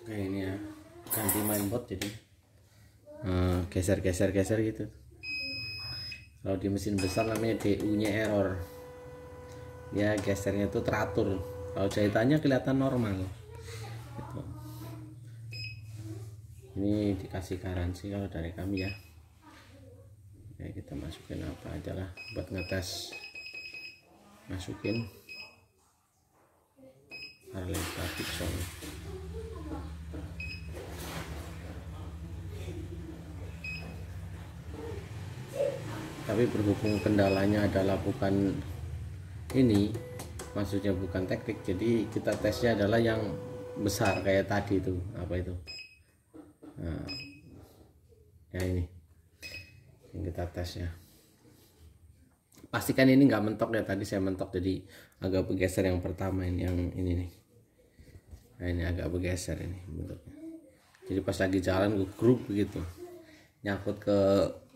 Oke, ini ya ganti mainboard, jadi geser gitu. Kalau di mesin besar namanya DU nya error ya, gesernya itu teratur. Kalau jahitannya kelihatan normal gitu. Ini dikasih garansi kalau dari kami ya. Ya kita masukin apa aja lah buat ngetes, masukin Harley Davidson. Tapi berhubung kendalanya adalah bukan ini, maksudnya bukan teknik, jadi kita tesnya adalah yang besar kayak tadi itu, apa itu, nah, ya ini yang kita tesnya. Pastikan ini nggak mentok ya, tadi saya mentok jadi agak bergeser yang pertama ini, yang ini nih. Nah, ini agak bergeser ini bentuknya, jadi pas lagi jalan gue grup begitu nyangkut ke